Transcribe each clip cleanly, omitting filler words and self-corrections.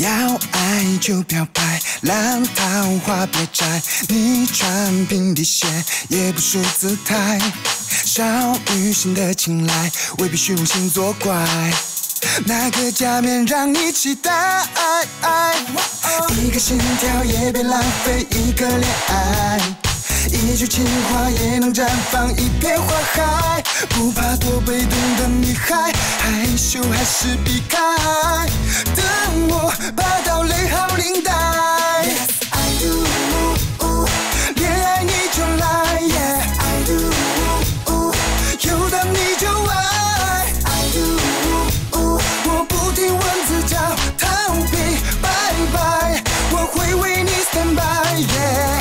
要爱就表白，烂桃花别摘。你穿平底鞋也不是姿态，少女心的青睐未必虚荣心作怪。那个假面让你期待，一个心跳也别浪费一个恋爱。 一句情话也能绽放一片花海，不怕多被动的女孩，害羞还是避开。等我拔到泪号领带 ，Yes I do， 恋爱你就来 ，Yes I do， 有的你就爱 ，Yes I do， 我不听蚊子叫，逃避，拜拜，我会为你 stand by， Yes。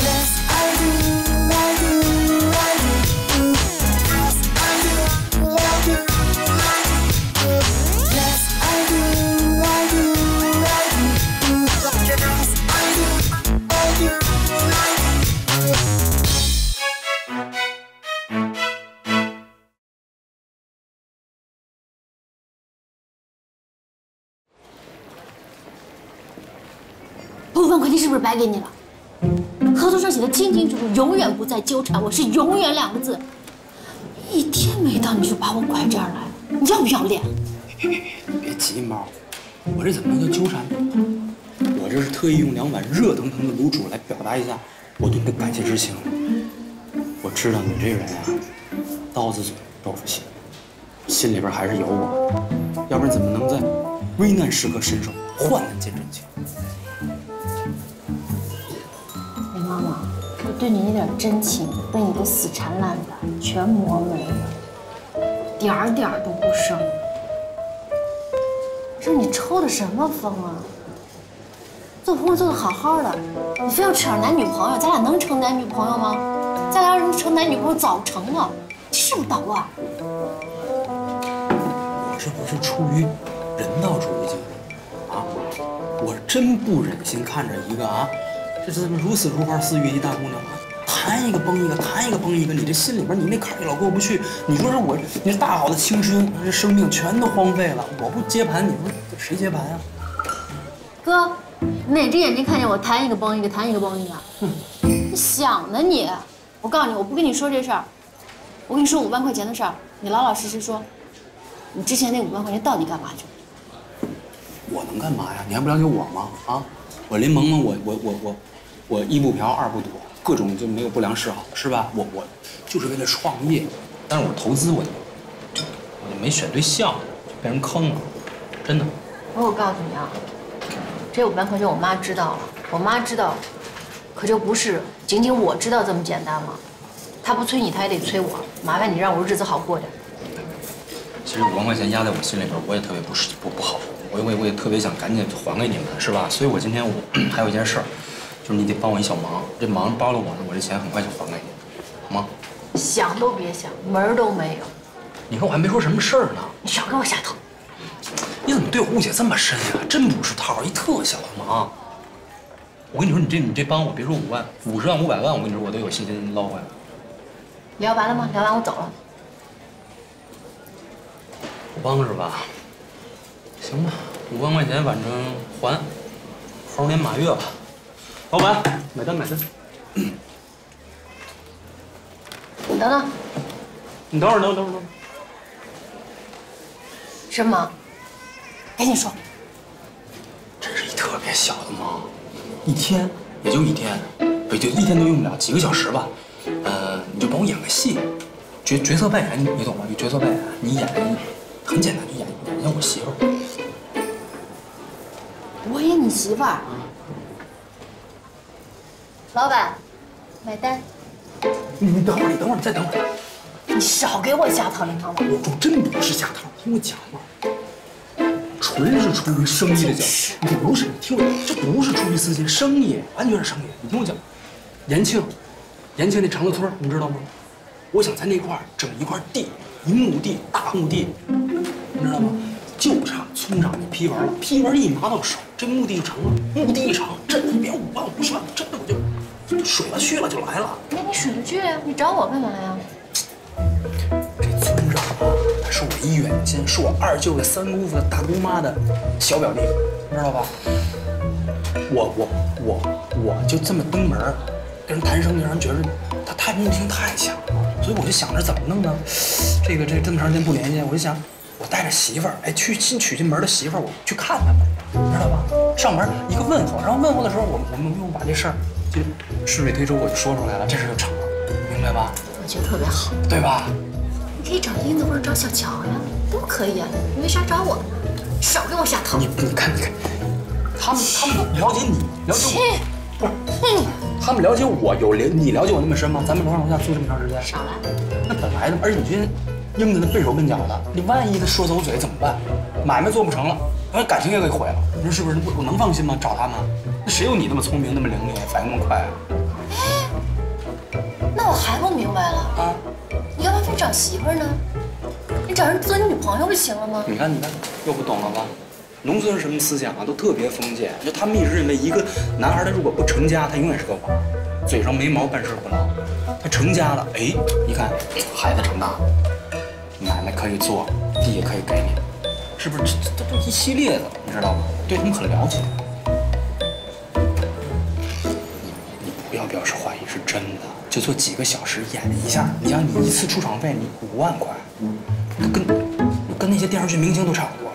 5万块钱是不是白给你了？合同上写的清清楚楚，永远不再纠缠我，是永远两个字。一天没到你就把我拐这儿来，你要不要脸？别急，猫，我这怎么能叫纠缠呢？我这是特意用2碗热腾腾的卤煮来表达一下我对你的感谢之情。我知道你这人啊，刀子嘴豆腐心，心里边还是有我，要不然怎么能在危难时刻伸手患难见真情？ 妈妈，我对你那点真情被你的死缠烂打全磨没了，点儿点儿都不剩。这你抽的什么风啊？做朋友做的好好的，你非要扯上男女朋友，咱俩能成男女朋友吗？咱俩能成男女朋友早成了，这是不是捣乱？我这不是出于人道主义精神啊！我真不忍心看着一个啊。 这怎么如此如花似玉一大姑娘，谈一个崩一个，谈一个崩一个，你这心里边你那坎儿老过不去。你说是我，你大好的青春，这生命全都荒废了。我不接盘，你说谁接盘呀？哥，你哪只眼睛看见我谈一个崩一个，谈一个崩一个？你想呢你？我告诉你，我不跟你说这事儿，我跟你说5万块钱的事儿，你老老实实说，你之前那5万块钱到底干嘛去了？我能干嘛呀？你还不了解我吗？啊？ 我林萌萌，我一不嫖二不赌，各种就没有不良嗜好，是吧？我就是为了创业，但是我投资我就没选对项目，就被人坑了，真的。我告诉你啊，这5万块钱我妈知道了，我妈知道，可就不是仅仅我知道这么简单嘛。她不催你，她也得催我，麻烦你让我日子好过点。其实5万块钱压在我心里边，我也特别不好。 我也特别想赶紧还给你们，是吧？所以我今天还有一件事儿，就是你得帮我一小忙。这忙帮了我了，我这钱很快就还给你，好吗？想都别想，门儿都没有。你看我还没说什么事儿呢，你少给我瞎套。你怎么对我误解这么深呀？真不是套，一特小的忙。我跟你说，你这帮我，别说5万、50万、500万，我跟你说，我都有信心捞回来。聊完了吗？聊完我走了。不帮是吧？ 行吧，5万块钱反正还，猴年马月吧。老板，买单买单。你等等，你等会儿。什么忙？赶紧说。这是一特别小的忙，也就一天都用不了，几个小时吧。你就帮我演个戏，角色扮演，你懂吗？就角色扮演，你演很简单，就演一下我媳妇儿。 我演你媳妇儿，老板，买单。你等会儿，你再等会儿，你少给我瞎套，林芳芳。我真不是瞎套，听我讲嘛，纯是出于生意的角度，不是。你听我，这不是出于私心，生意完全是生意。你听我讲，延庆那长乐村，你知道吗？我想在那块儿整一块地，大亩地，你知道吗？ 就差村长那批文了，批文一拿到手，这墓地就成了。墓地一成，这一别5万50万，真的我就水了去了就来了。那你水了去呀？你找我干嘛呀？这村长啊，他是我一远亲，是我2舅的3姑父的大姑妈的小表弟，知道吧？我就这么登门跟人谈生意，让人觉得他太目的性太强了，所以我就想着怎么弄呢？这这么长时间不联系，我就想我带着媳妇儿，哎，去新娶进门的媳妇儿，我去看他们，知道吧？上门一个问候，然后问候的时候，我们用把这事儿就顺水推舟，我就说出来了，这事就成了，明白吧？我觉得特别好，对吧？你可以找英子或者找小乔呀，都可以啊，你为啥找我？少跟我瞎套！你看。 他们了解你，了解我，不是？他们了解我有你了解我那么深吗？咱们楼上楼下住这么长时间，少来。那本来的，而且你今天英子那笨手笨脚的，你万一他说走嘴怎么办？买卖做不成了，然后感情也给毁了。你说是不是？我能放心吗？找他们，那谁有你那么聪明，那么伶俐，反应那么快啊？哎，那我还不明白了啊！你干嘛非找媳妇呢？你找人做你女朋友不行了吗？你看，又不懂了吧？ 农村什么思想啊，都特别封建。就他们一直认为，一个男孩他如果不成家，他永远是个娃，嘴上没毛，办事不牢。他成家了，哎，你看孩子长大了，奶奶可以做，地也可以给你，是不是？这都一系列的，你知道吗？对他们很了解。你不要表示怀疑，是真的。就做几个小时演一下，你想你一次出场费你5万块，跟那些电视剧明星都差不多。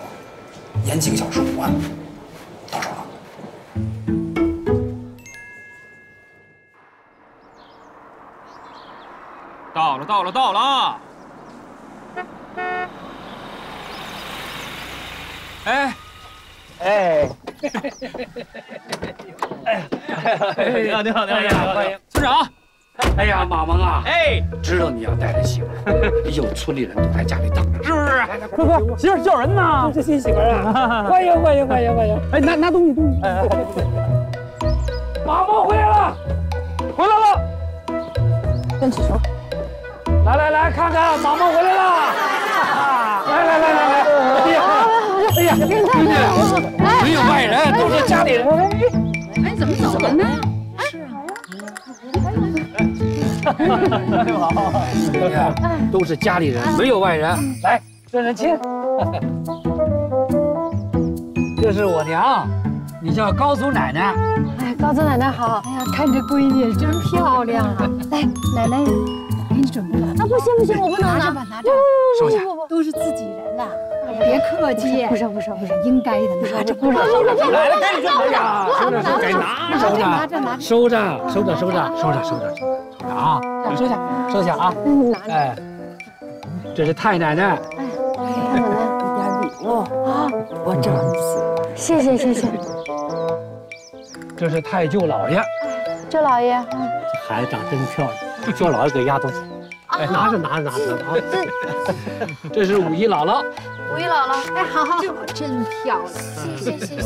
演几个小时5万，到手了。到了！哎！你好，欢迎村长。哎呀，马萌啊！哎，知道你要带来媳妇，哎呦，村里人都在家里等着，是不是？快快，媳妇叫人呢！这新媳妇啊！欢迎！哎，拿东西。马萌回来了！先起床。来，看看马萌回来了！来！哎呀，没有外人，都是家里人。哎，怎么走了呢？是啊。 好，都是家里人，没有外人。来，认亲。这是我娘，你叫高祖奶奶。哎，高祖奶奶好。哎呀，看这闺女真漂亮啊！来，奶奶给你准备了。啊，不行，我不能拿。拿着，收下。都是自己人了，别客气。不是，应该的。拿着，不是。奶奶赶紧收下，收着。 啊，收下啊！哎，这是太奶奶。哎，奶奶，一点礼物啊！我这谢谢。这是太舅老爷。舅老爷，这孩子长真漂亮。舅老爷给压多少钱？哎，拿着啊！这是五姨姥姥。哎，好，真漂亮。谢谢。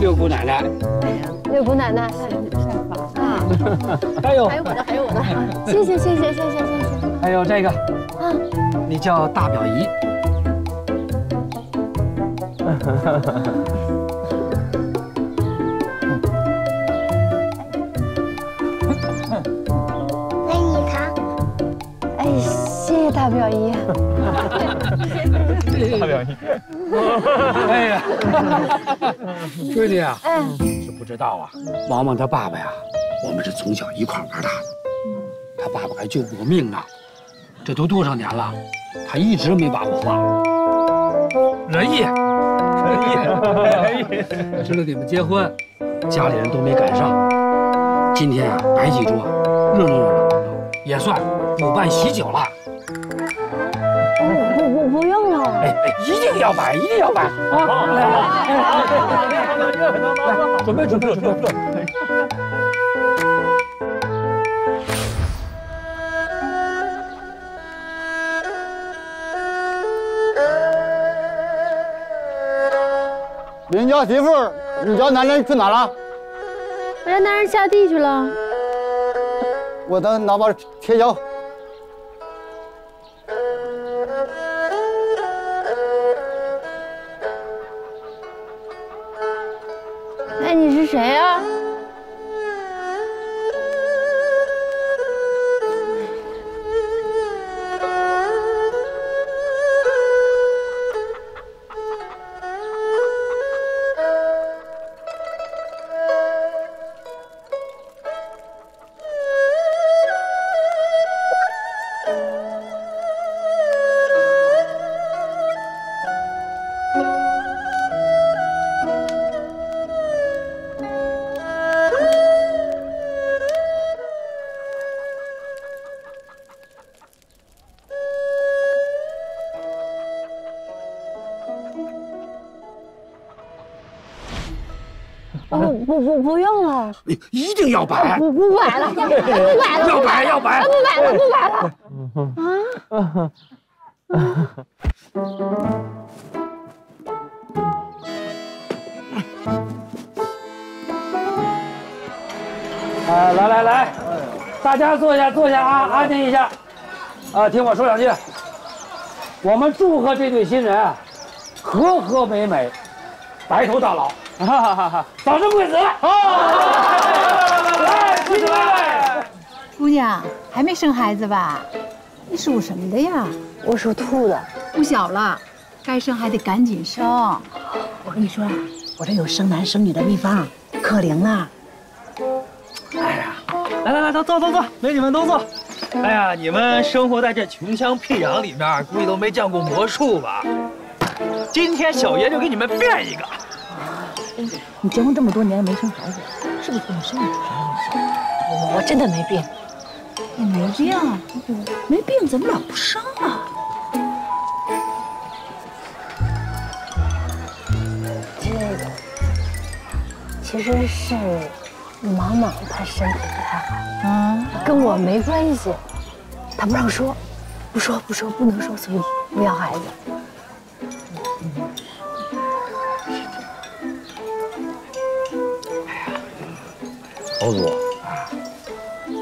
六姑奶奶。 还有我的，谢谢。还有这个，啊，你叫大表姨。美女糖。哎，谢谢大表姨。谢谢大表姨。哎呀，闺女啊，是不知道啊，萌萌她爸爸呀。 我们是从小一块玩大的，他爸爸还救过我命呢，这都多少年了，他一直没把我忘。仁义，知道你们结婚，家里人都没赶上，今天啊摆几桌，热闹，也算补办喜酒了。不用了，哎，一定要摆啊！来，准备。 你家媳妇儿，你家男人去哪了？我家男人下地去了。我的拿把铁锹。哎，你是谁呀？不用了，一定要摆，不摆了，不摆了，要摆，不摆了啊！来，大家坐下啊，安静一下，啊，听我说两句。我们祝贺这对新人啊，和美美，白头到老。 早生贵子！来，兄弟们，姑娘还没生孩子吧？你属什么的呀？我属兔的。不小了，该生还得赶紧生。我跟你说啊，我这有生男生女的秘方，可灵了。哎呀，来，都坐，美女们都坐。哎呀，你们生活在这穷乡僻壤里面，估计都没见过魔术吧？今天小爷就给你们变一个。 你结婚这么多年没生孩子，是不是你身体出啥问题？我真的没病，你没病，没病怎么老不生啊？这个其实是莽她身体不太好，跟我没关系，她不让说，不能说，所以不要孩子。 老祖，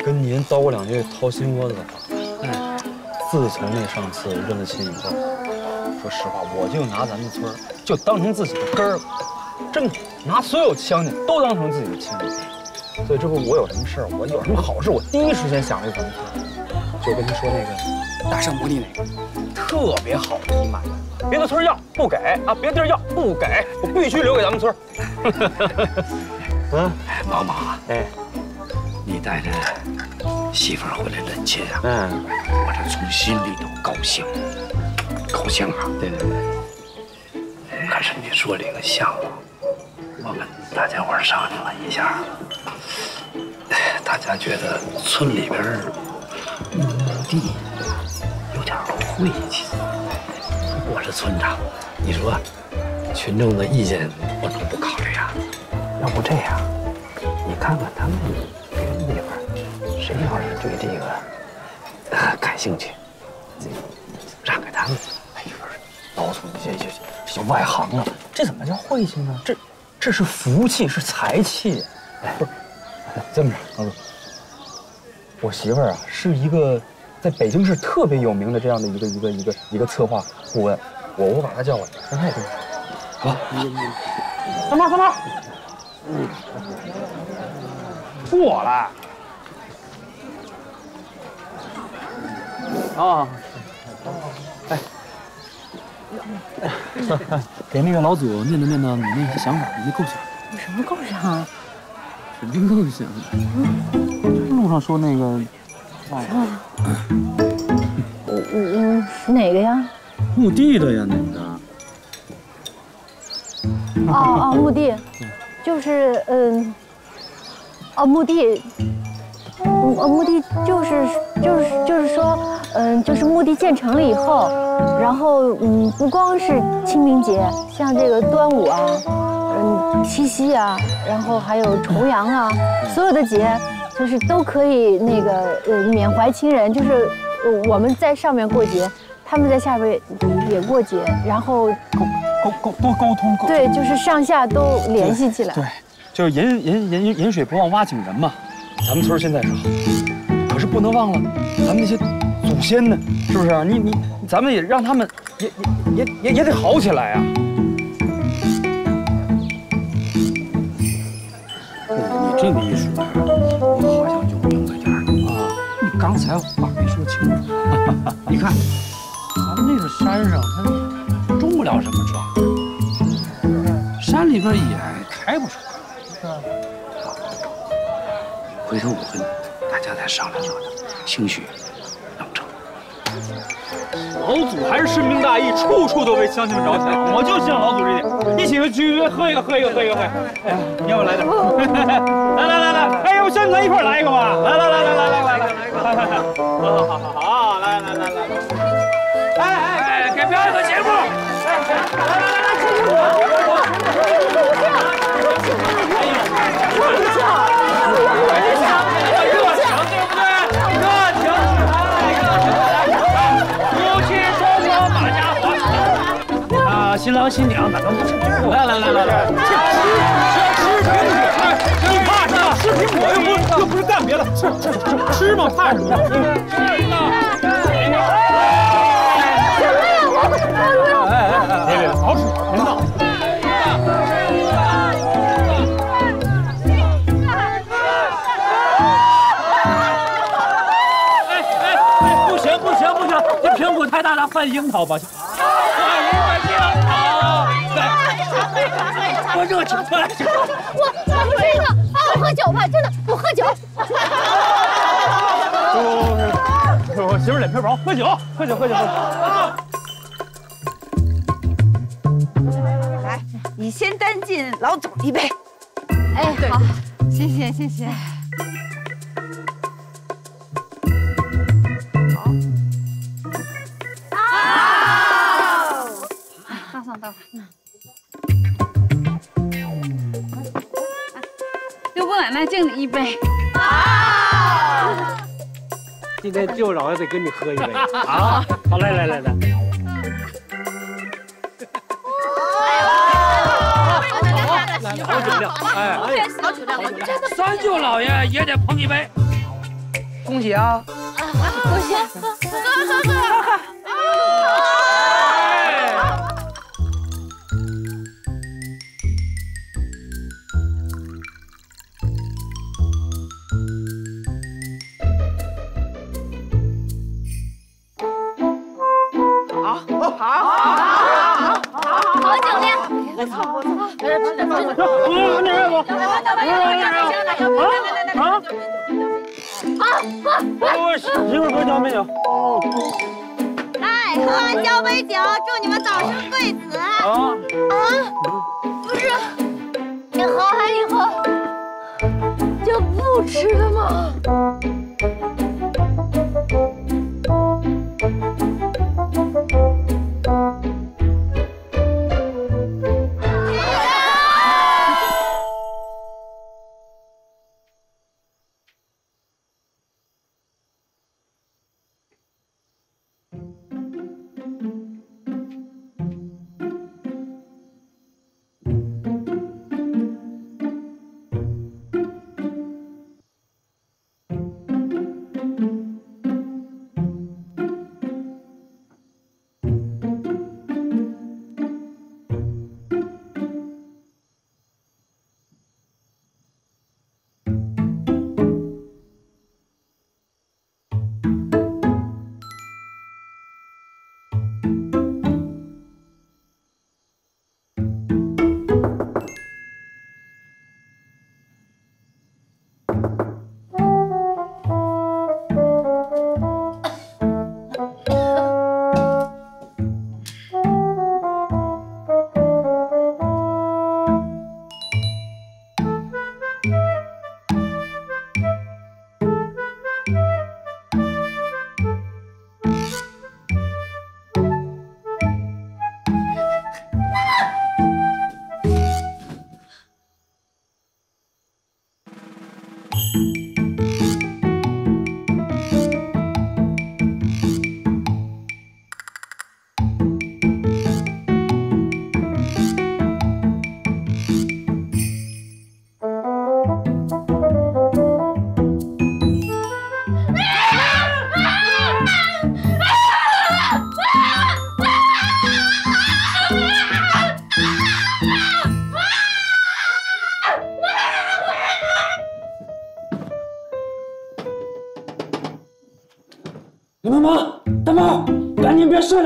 跟您叨咕两句掏心窝子的话。自从那上次认了亲以后，说实话，我就拿咱们村儿就当成自己的根儿了，真的，拿所有乡亲都当成自己的亲人。所以这回我有什么事儿，我有什么好事，我第一时间想着咱们村，就跟他说那个大圣伯地那个特别好的义卖，别的村要不给啊，别的地儿要不给，我必须留给咱们村。莽啊，你带着媳妇儿回来认亲啊？我这从心里头高兴啊！对。可是你说这个项目，我们大家伙商量了一下，大家觉得村里边墓地有点晦气。我是村长，你说群众的意见我能不考虑啊？ 要不这样，你看看他们别的地方，谁要是对这个感兴趣，让给他们。哎呦，老祖这外行了，这怎么叫晦气呢？这是福气，是财气。不是，这么着，老祖，我媳妇儿啊是一个在北京市特别有名的这样的一个策划顾问，我把她叫过来，让她也跟我说。好，三毛。 过来！啊，哎，给那个老祖念叨念叨你那些想法，你那构想。你什么构想？什么构想？路上说那个，哪个呀？墓地的呀，哪个？哦，墓地。 就是墓地就是说，就是墓地建成了以后，然后不光是清明节，像这个端午啊，七夕啊，然后还有重阳啊，所有的节就是都可以那个缅怀亲人，就是我们在上面过节，他们在下边也过节，然后。 沟通，对，就是上下都联系起来。对，就是饮水不忘挖井人嘛。咱们村现在是好，可是不能忘了咱们那些祖先呢，是不是、啊？咱们也让他们也得好起来啊。你这个意思，我好像就明白点儿啊。你刚才话没说清楚。你看，咱们那个山上它。 种不了什么庄，山里边也开不出来。好，回头我跟大家再商量，兴许能成。老祖还是深明大义，处处都为乡亲们着想，我就信老祖这点。一起去喝一个！哎，要不来点？来！哎呦，兄弟们一块来一个吧！来！好，来！哎，给表演个节目。 来，请我！新郎新娘，咱们不吃苹果？来，吃苹果，怕吃苹果又不是干别的，吃嘛，怕什么？哎，别好吃，别闹。哎，不行，这苹果太大了，换樱桃吧。 我热情出来，我不是呢，我喝酒吧，真的，我喝酒。我媳妇脸皮薄，喝酒。来，你先单敬老总一杯。哎，好，谢谢。好。啊！倒上。 奶奶敬你一杯，今天舅姥爷得跟你喝一杯啊！好，来。好酒量，哎，好酒量，真的。三舅姥爷也得捧一杯，恭喜啊！恭喜！喝！ 好，哎，喝完交杯酒，祝你们早生贵子！不是，你喝完以后就不吃了吗？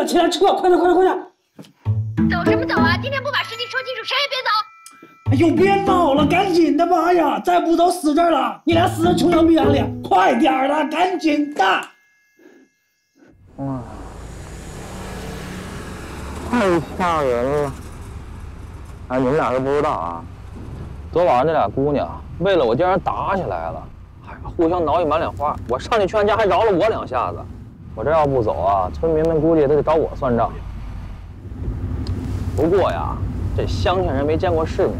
起来撤！快点！走什么走啊！今天不把事情说清楚，谁也别走！哎呦，别闹了，赶紧的！妈呀，再不走死这儿了！你俩死的穷阳逼眼脸，快点的，赶紧的！哇，太吓人了！哎，你们俩都不知道啊，昨晚上那俩姑娘为了我竟然打起来了，哎呀，互相挠一满脸花，我上去劝架还饶了我两下子。 我这要不走啊，村民们估计都得找我算账。不过呀，这乡下人没见过世面，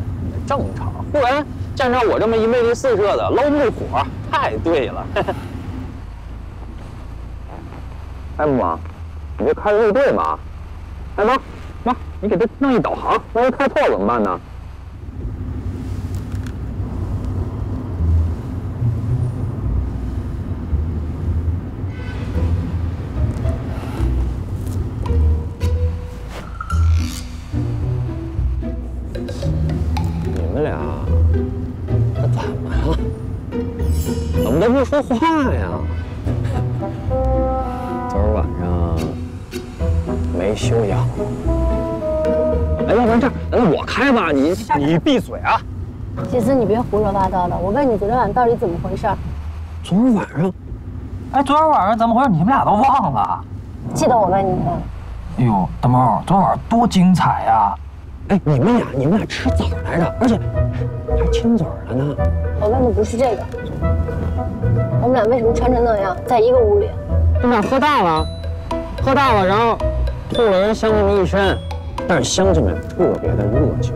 正常，忽然见上我这么一魅力四射的捞木火，太对了。呵呵哎妈，你这开的对吗？哎妈，妈，你给他弄一导航，万一开错怎么办呢？ 你们俩，这怎么了？怎么都不说话呀？昨儿晚上没修养。哎，要不然这样，难道我开吧？你闭嘴啊！杰森，你别胡说八道了。我问你，昨天晚上到底怎么回事？昨儿晚上？哎，昨儿晚上怎么回事？你们俩都忘了？记得我问你吗？哎呦，大猫，昨晚多精彩呀！ 哎，你们俩吃枣来着，而且还亲嘴了呢。我问的不是这个，我们俩为什么穿成那样，在一个屋里？你们俩喝大了，然后吐了人乡亲们一身，但是乡亲们特别的热情，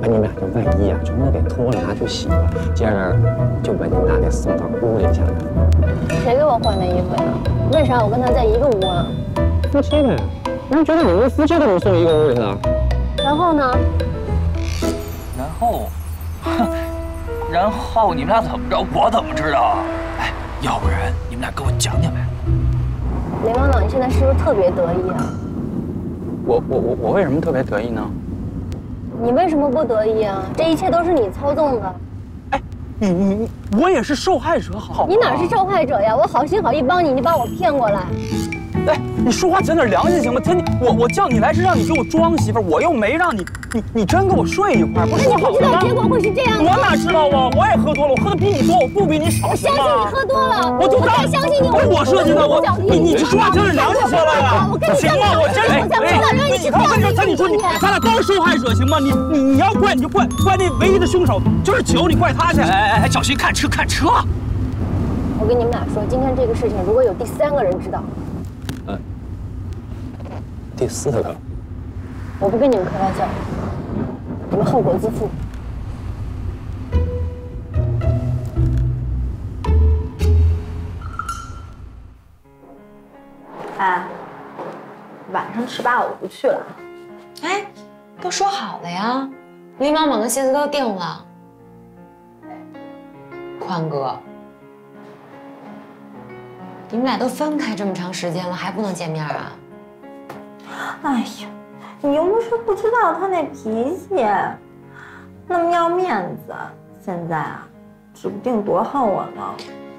把你们俩这外衣啊全都给脱了，拿去洗了，接着就把你们俩给送到屋里去了。谁给我换的衣服呀？为啥我跟他在一个屋啊？夫妻呗，人觉得你们夫妻都能送一个屋里去了。 然后呢？然后你们俩怎么着？我怎么知道啊？哎，要不然你们俩给我讲讲呗。雷光脑，你现在是不是特别得意啊？我为什么特别得意呢？你为什么不得意啊？这一切都是你操纵的。哎，你我也是受害者，好。你哪是受害者呀？我好心好意帮你，你把我骗过来。 哎，你说话讲点良心行吗？真的，我叫你来是让你给我装媳妇，我又没让你真跟我睡一块儿，不是说好的吗？你不知道结果会是这样的。我哪知道啊？我也喝多了，我喝的比你多，我不比你少。我相信你喝多了，我就当相信你。我设计的，你说话讲点良心行吗呀？行吗？我真是，你咱俩都是受害者行吗？你要怪你就怪那唯一的凶手就是酒，你怪他去。哎，小心看车！我跟你们俩说，今天这个事情如果有第三个人知道。 第四个，我不跟你们开玩笑，你们后果自负。哎，晚上吃吧，我不去了。哎，都说好了呀，林妈妈跟谢子都定了。宽哥，你们俩都分开这么长时间了，还不能见面啊？ 哎呀，你又不是不知道他那脾气，那么要面子，现在啊，指不定多恨我呢。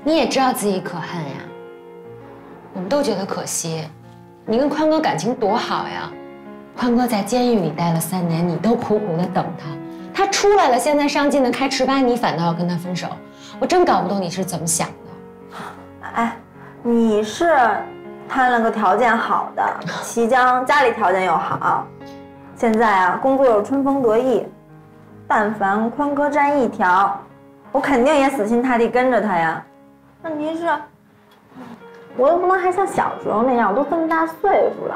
你也知道自己可恨呀，我们都觉得可惜。你跟宽哥感情多好呀，宽哥在监狱里待了3年，你都苦苦的等他，他出来了，现在上进的开糍粑，你反倒要跟他分手，我真搞不懂你是怎么想的。哎，你是？ 摊了个条件好的，齐江家里条件又好，现在啊工作又春风得意，但凡宽哥占一条，我肯定也死心塌地跟着他呀。问题是，我又不能还像小时候那样，我都这么大岁数了，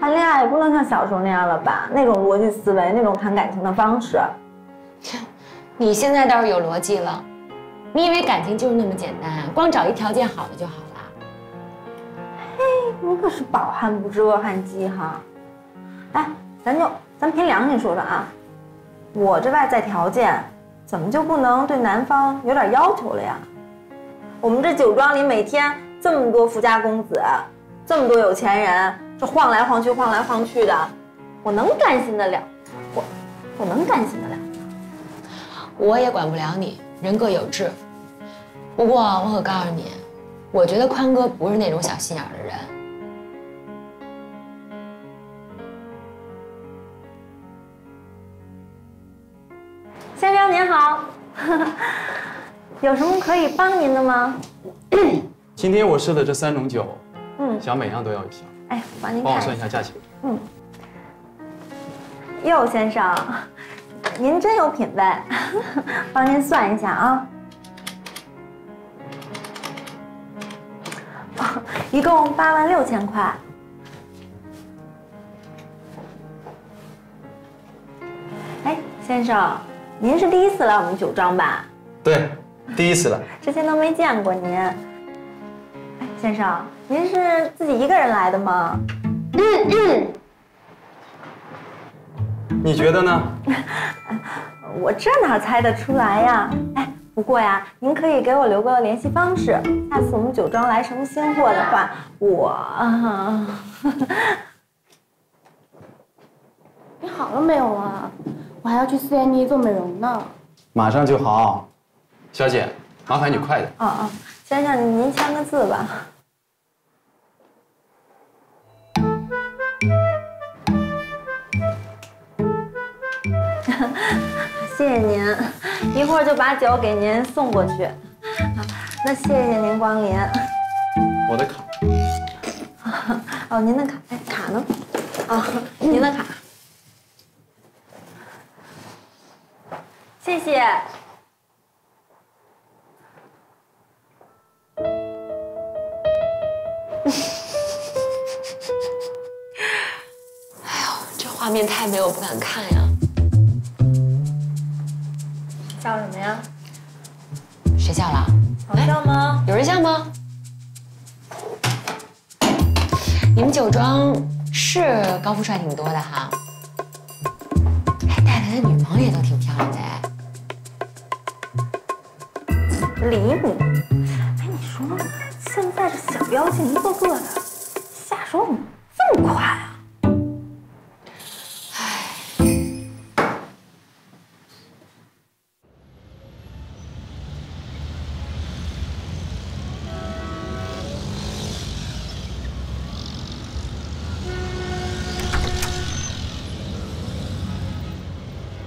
谈恋爱也不能像小时候那样了吧？那种逻辑思维，那种谈感情的方式，你现在倒是有逻辑了，你以为感情就是那么简单啊？光找一条件好的就好了。 嘿，你可是饱汉不知饿汉饥哈！哎，咱凭良心说说啊，我这外在条件，怎么就不能对男方有点要求了呀？我们这酒庄里每天这么多富家公子，这么多有钱人，这晃来晃去的，我能甘心得了？我能甘心得了？我也管不了你，人各有志。不过我可告诉你。 我觉得宽哥不是那种小心眼的人。先生您好，有什么可以帮您的吗？今天我试的这3种酒，想每样都要一箱。哎，帮我算一下价钱。嗯。哟，先生，您真有品位，帮您算一下啊。 一共86000块。哎，先生，您是第一次来我们酒庄吧？对，第一次来，之前都没见过您。哎，先生，您是自己一个人来的吗？你觉得呢？我这哪猜得出来呀？哎，不过呀，您可以给我留个联系方式，下次我们酒庄来什么新货的话，我……你好了没有啊？我还要去4S店做美容呢。马上就好，小姐，麻烦你快点。先生，您签个字吧。 谢谢您，一会儿就把酒给您送过去。那谢谢您光临。我的卡。哦，您的卡，哎，卡呢？啊，您的卡。谢谢。哎呦，这画面太美，我不敢看呀。 笑什么呀？谁笑了？好笑吗？有人笑吗？你们酒庄是高富帅挺多的哈，还带来的女朋友也都挺漂亮的哎。理你！哎，你说现在这小妖精一个个的，下手怎么这么快啊？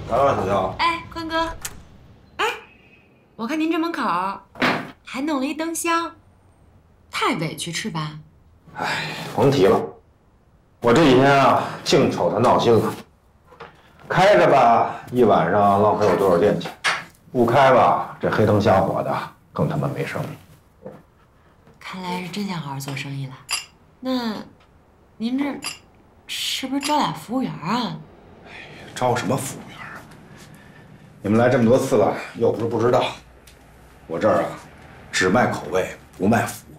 来了，小娇。哎，坤哥，哎，我看您这门口还弄了一灯箱，太委屈是吧？哎，甭提了，我这几天啊，净瞅他闹心了。开着吧，一晚上浪费我多少电钱；不开吧，这黑灯瞎火的，更他妈没生意。看来是真想好好做生意了。那，您这是不是招俩服务员啊？哎，招什么服务员？ 你们来这么多次了，又不是不知道，我这儿啊，只卖口味不卖服务，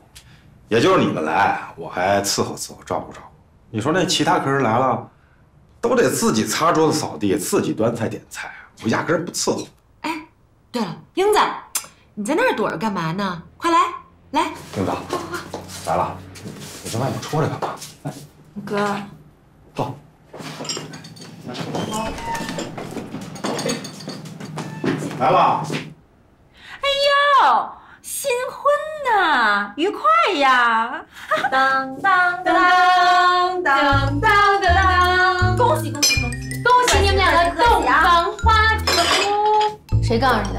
也就是你们来，我还伺候伺候照顾照顾。你说那其他客人来了，都得自己擦桌子扫地，自己端菜点菜，我压根儿不伺候。哎，对了，英子，你在那儿躲着干嘛呢？快来来，英子，来了，你在外面戳着干嘛？来，哥，走。好。 来了！哎呦，新婚呐，愉快呀！当当当当当当！恭喜恭喜恭喜！恭喜你们两个洞房花烛！谁告诉你的？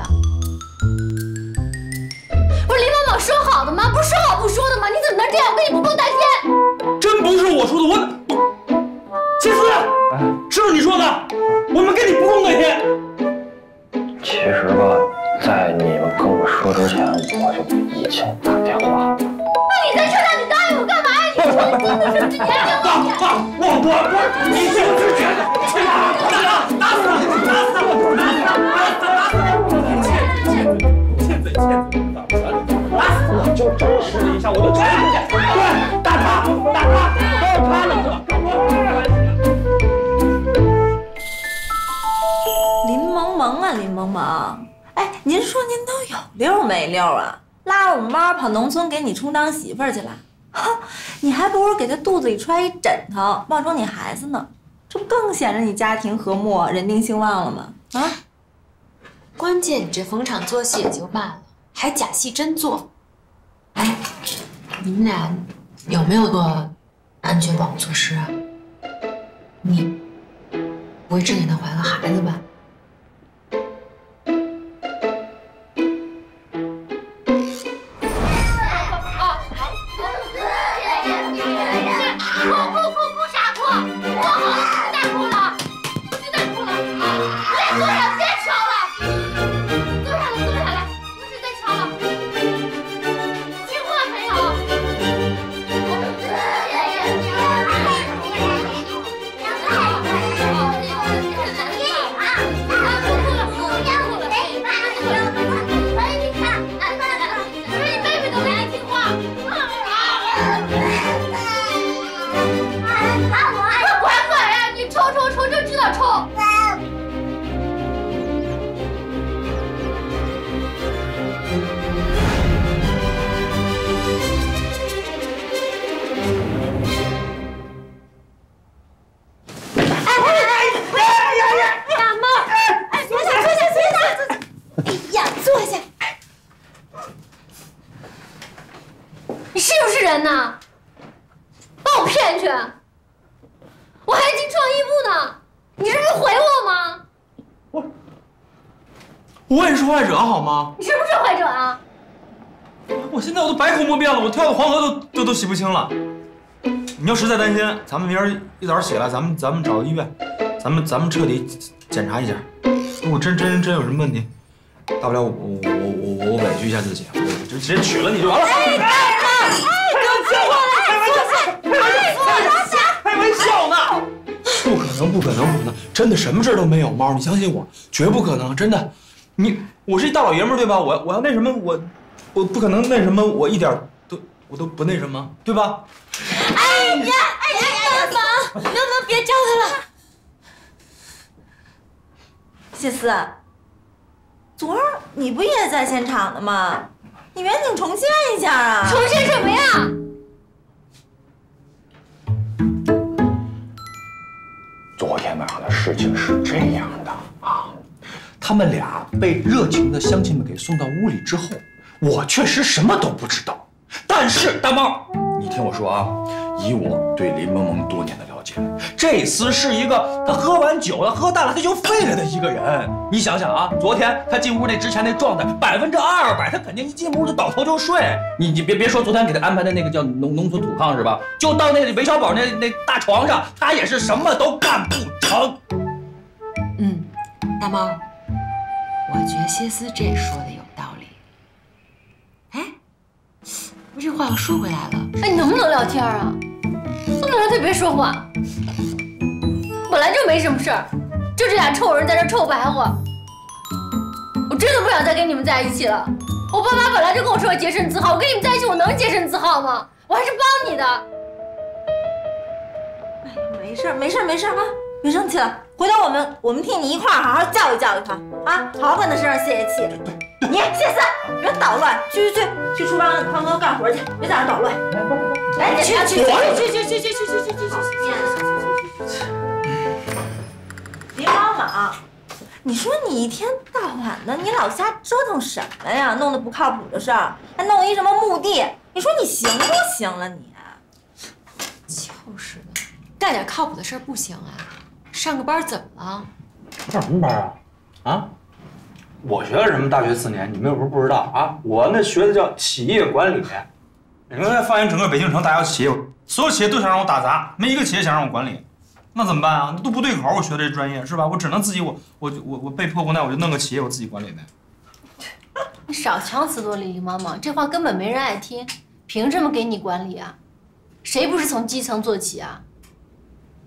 不是林老师说好的吗？不是说好不说的吗？你怎么能这样？我跟你不共戴天！真不是我说的，我杰斯，是不是你说的？我们跟你不共戴天。 其实吧，在你们跟我说之前，我就已经打电话。那你在车上，你答应我干嘛呀？你说你你听我之前，打死我！就证实一下，我就打你！对，打他，打他，都是他弄的。 林萌萌，哎，您说您都有溜没溜啊？拉着我们班跑农村给你充当媳妇儿去了，哼，你还不如给他肚子里揣一枕头，妄装你孩子呢，这不更显着你家庭和睦、人丁兴旺了吗？啊！关键你这逢场作戏也就罢了，还假戏真做。哎，你们俩有没有做安全保护措施啊？你不会真给他怀个孩子吧？抽就知道抽。哇！哎！大猫，哎，坐下。哎呀，坐下。你是不是人呐？把我骗去！ 我还进创意部呢，你这是毁我吗？我也是坏者好吗？你是不是坏者啊？我现在我都百口莫辩了，我跳个黄河都洗不清了。你要实在担心，咱们明儿一早起来，咱们找医院，咱们彻底检查一下。如果真有什么问题，大不了我委屈一下自己，我就直接娶了你就完了。哎，干嘛？哎，别过来，坐下。 开玩笑呢！不可能！真的什么事都没有，猫，你相信我，绝不可能！真的，我是一大老爷们儿对吧？我要那什么，我不可能那什么，我一点我都不那什么，对吧？哎呀！能不能别招他了？谢四，昨儿你不也在现场了吗？你远景重现一下啊！重现什么呀？ 昨天晚上的事情是这样的啊，他们俩被热情的乡亲们给送到屋里之后，我确实什么都不知道。但是大猫，你听我说啊，以我对林萌萌多年的了解，这厮是一个他喝完酒了、喝大了他就废了的一个人。你想想啊，昨天他进屋那之前那状态，200%，他肯定一进屋就倒头就睡。你别说昨天给他安排的那个叫农村土炕是吧？就到那韦小宝那大床上，他也是什么都干不成。嗯，大猫，我觉得谢思这说的有道理。哎，不是话又说回来了，哎，你能不能聊天啊？ 不能让他别说话，本来就没什么事儿，就这俩臭人在这臭白话。我真的不想再跟你们在一起了。我爸妈本来就跟我说要洁身自好，我跟你们在一起，我能洁身自好吗？我还是帮你的。哎呀，没事啊，别生气了。回头我们替你一块儿好好教育教育他啊，好好跟他身上泄泄气。你谢四，别捣乱，去厨房帮哥干活去，别在那捣乱。来， 来，去！别帮忙！你说你一天到晚的，你老瞎折腾什么呀？弄得不靠谱的事儿，还弄一什么墓地？你说你行不行了？你就是的，干点靠谱的事儿不行啊？上个班怎么了？上什么班啊？啊？ 我学了什么大学4年？你们又不是不知道啊！我那学的叫企业管理。 你刚才放眼整个北京城，大小企业，所有企业都想让我打砸，没一个企业想让我管理，那怎么办啊？那都不对口，我学的这专业是吧？我只能自己，我被迫无奈，我就弄个企业，我自己管理呗。你少强词夺理，妈妈，这话根本没人爱听，凭什么给你管理啊？谁不是从基层做起啊？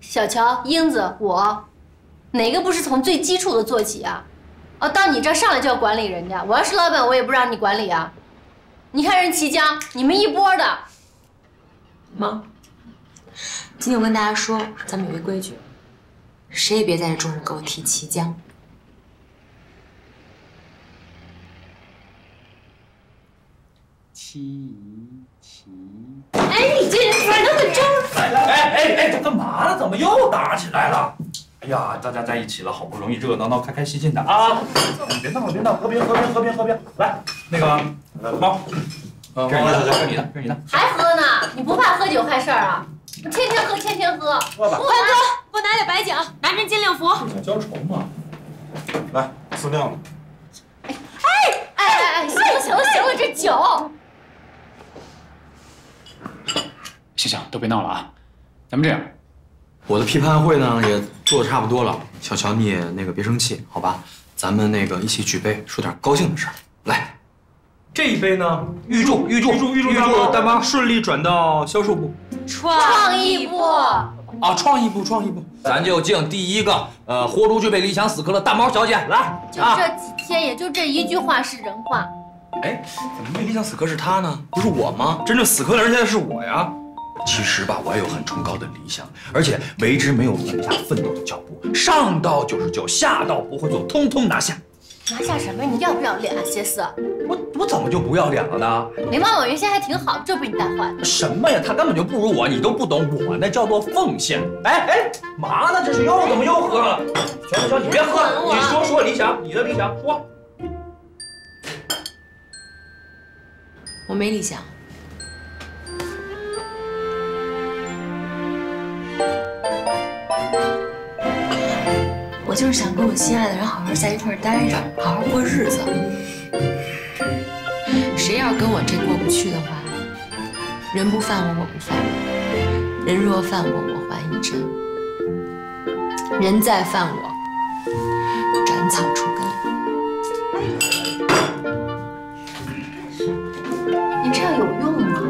小乔、英子，我，哪个不是从最基础的做起啊？哦，到你这上来就要管理人家，我要是老板，我也不让你管理啊。 你看人齐江，你们一波的。妈，今天我跟大家说，咱们有一规矩，谁也别在这众人给我提齐江。齐。哎，你这人怎么那么招人？哎，干嘛呢？怎么又打起来了？哎呀，大家在一起了，好不容易热热闹闹、开开心心的啊！你别闹，喝冰！来，那个。 猫，这是你的。还喝呢？你不怕喝酒害事儿啊？我天天喝。喝吧。不拿点白酒，拿根金令福。浇愁嘛。来，撕掉了。哎！行了，这酒。行，都别闹了啊！咱们这样，我的批判会呢也做的差不多了。小乔，你也那个别生气，好吧？咱们那个一起举杯，说点高兴的事儿。来。 这一杯呢，预祝大妈顺利转到销售部、创意部啊，创意部，咱就敬第一个豁出去被理想死磕的大毛小姐来。就这几天，也就这一句话是人话。哎，怎么被理想死磕是她呢？不是我吗？真正死磕的人现在是我呀。其实吧，我还有很崇高的理想，而且为之没有停下奋斗的脚步。上到99，下到不会做，通通拿下。拿下什么？你要不要脸啊，杰斯？我怎么就不要脸了呢？没忘我原先还挺好，这被你带坏了。什么呀？他根本就不如我，你都不懂，我那叫做奉献。哎，嘛呢？这是又怎么又喝了？行，你别喝了，你说理想，你的理想说。我没理想。 我就是想跟我心爱的人好好在一块儿待着，好好过日子。谁要跟我这过不去的话，人不犯我，我不犯；人若犯我，我还一身；人再犯我，斩草除根。你这样有用吗？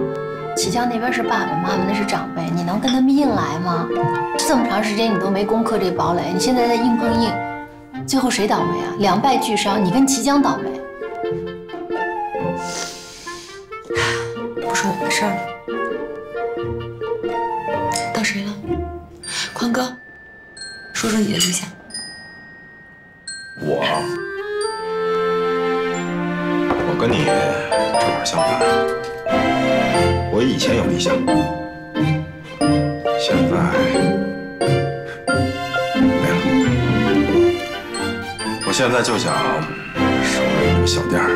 齐江那边是爸爸妈妈，那是长辈，你能跟他们硬来吗？ 这么长时间你都没攻克这堡垒，你现在在硬碰硬，最后谁倒霉啊？两败俱伤，你跟齐江倒霉。不是我的事儿了，到谁了？宽哥，说说你的理想。我跟你正好相反，我以前有理想，现在。 现在就想守着这个小店儿，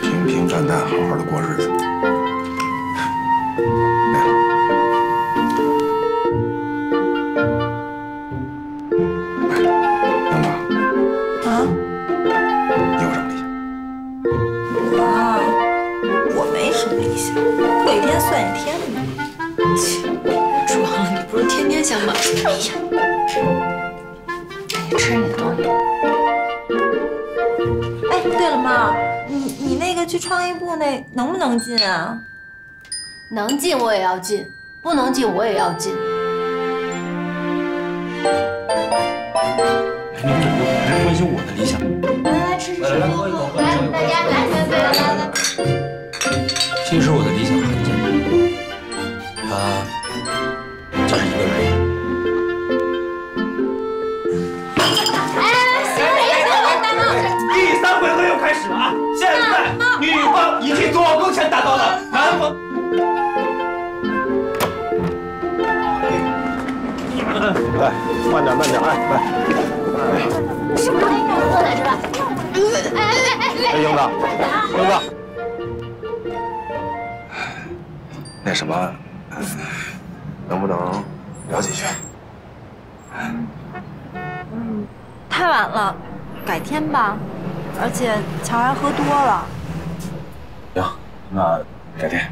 平平淡淡，好好的过日子。没了。哎，杨宝。啊？你有什么理想？我没什么理想，过一天算一天呗。装，你不是天天想吗？哎呀，哎，吃你的东西。 对了，妈，你那个去创意部那能不能进啊？能进我也要进，不能进我也要进。哎，你们怎么还关心我的理想？来吃，来大家来。其实我的理想很简单，它就是一个人。 开始了啊！现在女方已经左勾拳打到了男方。来，慢点，哎，是不是应该喝奶是吧？哎，英子，那什么，能不能聊几句？太晚了，改天吧。 而且乔还喝多了。行，那改天。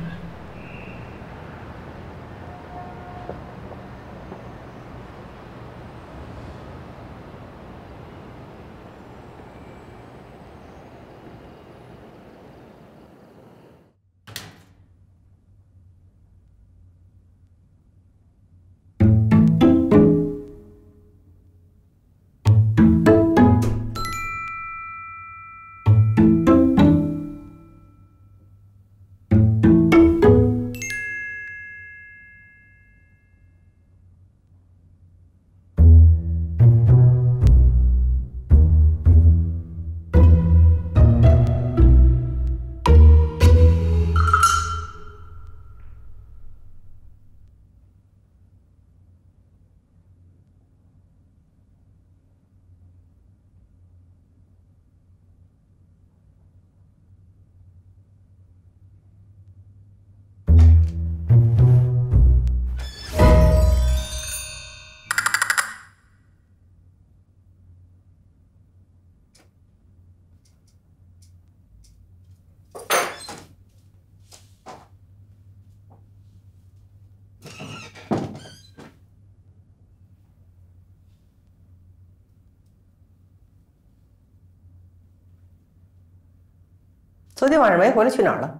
昨天晚上没回来，去哪儿了？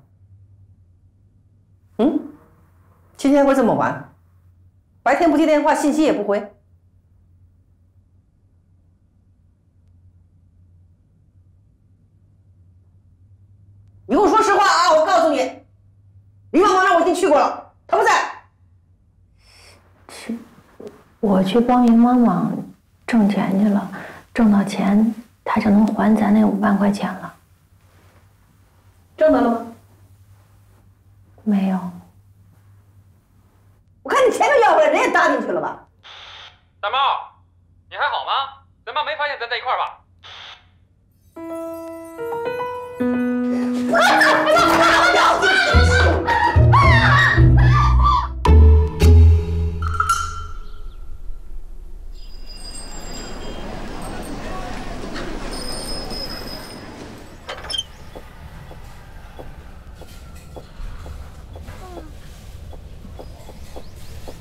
嗯，今天会这么晚，白天不接电话，信息也不回。你给我说实话啊！我告诉你，李旺旺让我已经去过了，他不在。我去帮云往往挣钱去了，挣到钱，他就能还咱那5万块钱了。挣到了吗？没有。我看你钱都要回来，人也搭进去了吧？大猫，你还好吗？咱妈没发现咱在一块儿吧？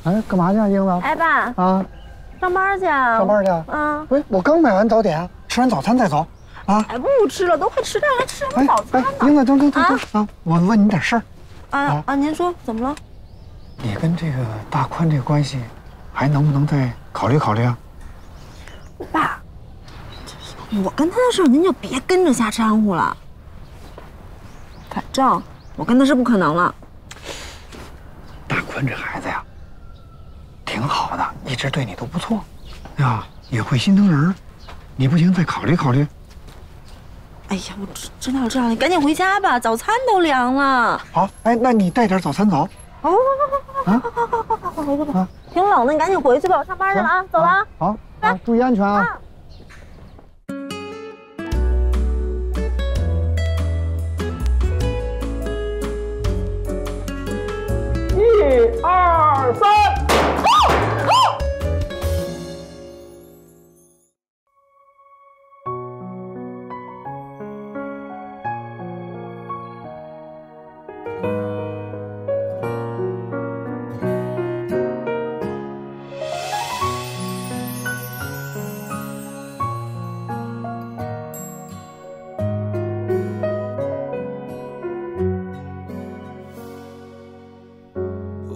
哎，干嘛去啊，英子？哎，爸啊，上班去啊？上班去啊？嗯，不是，我刚买完早点，吃完早餐再走。 啊！哎，不吃了，都快迟到了，吃什么早餐呢？英子，等啊！我问你点事儿。啊，您说怎么了？你跟这个大宽这个关系，还能不能再考虑考虑啊？爸，我跟他的事儿您就别跟着瞎掺和了。反正我跟他是不可能了。大宽这孩子呀，挺好的，一直对你都不错，啊，也会心疼人。你不行，再考虑考虑。 哎呀，我知道了，你赶紧回家吧，早餐都凉了。好，哎，那你带点早餐走。哦，好，回去吧。挺冷的，你赶紧回去吧，我上班去了啊，走了啊。好，注意安全啊。1、2、3。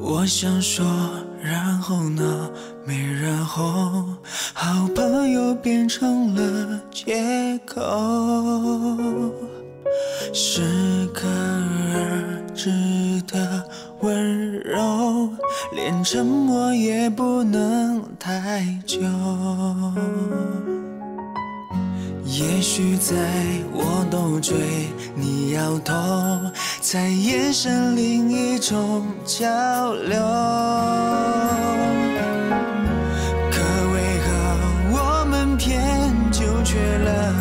我想说，然后呢？没然后，好朋友变成了借口，适可而止的温柔，连沉默也不能太久。也许在我斗嘴，你摇头。 在眼神另一种交流，可为何我们偏就缺了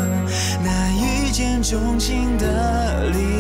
那一见钟情的理由？